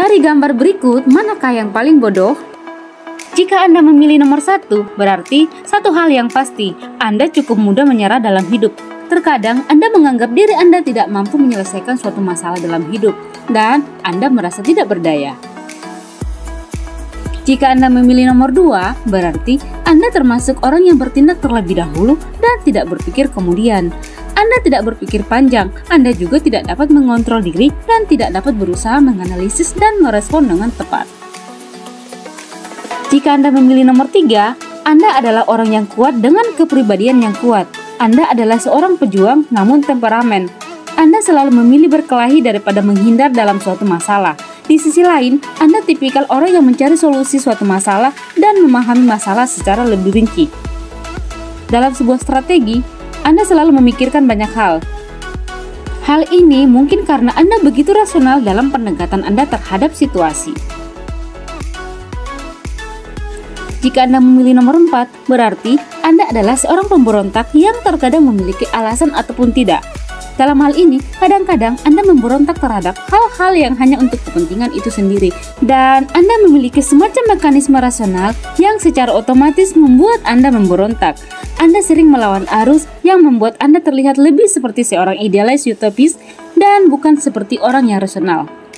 Dari gambar berikut, manakah yang paling bodoh? Jika Anda memilih nomor satu, berarti satu hal yang pasti, Anda cukup mudah menyerah dalam hidup. Terkadang Anda menganggap diri Anda tidak mampu menyelesaikan suatu masalah dalam hidup, dan Anda merasa tidak berdaya. Jika Anda memilih nomor dua, berarti Anda termasuk orang yang bertindak terlebih dahulu dan tidak berpikir kemudian. Anda tidak berpikir panjang, Anda juga tidak dapat mengontrol diri dan tidak dapat berusaha menganalisis dan merespon dengan tepat. Jika Anda memilih nomor 3, Anda adalah orang yang kuat dengan kepribadian yang kuat. Anda adalah seorang pejuang namun temperamen. Anda selalu memilih berkelahi daripada menghindar dalam suatu masalah. Di sisi lain, Anda tipikal orang yang mencari solusi suatu masalah dan memahami masalah secara lebih rinci. Dalam sebuah strategi, Anda selalu memikirkan banyak hal. Hal ini mungkin karena Anda begitu rasional dalam pendekatan Anda terhadap situasi. Jika Anda memilih nomor 4, berarti Anda adalah seorang pemberontak yang terkadang memiliki alasan ataupun tidak. Dalam hal ini, kadang-kadang Anda memberontak terhadap hal-hal yang hanya untuk kepentingan itu sendiri, dan Anda memiliki semacam mekanisme rasional yang secara otomatis membuat Anda memberontak. Anda sering melawan arus yang membuat Anda terlihat lebih seperti seorang idealis utopis dan bukan seperti orang yang rasional.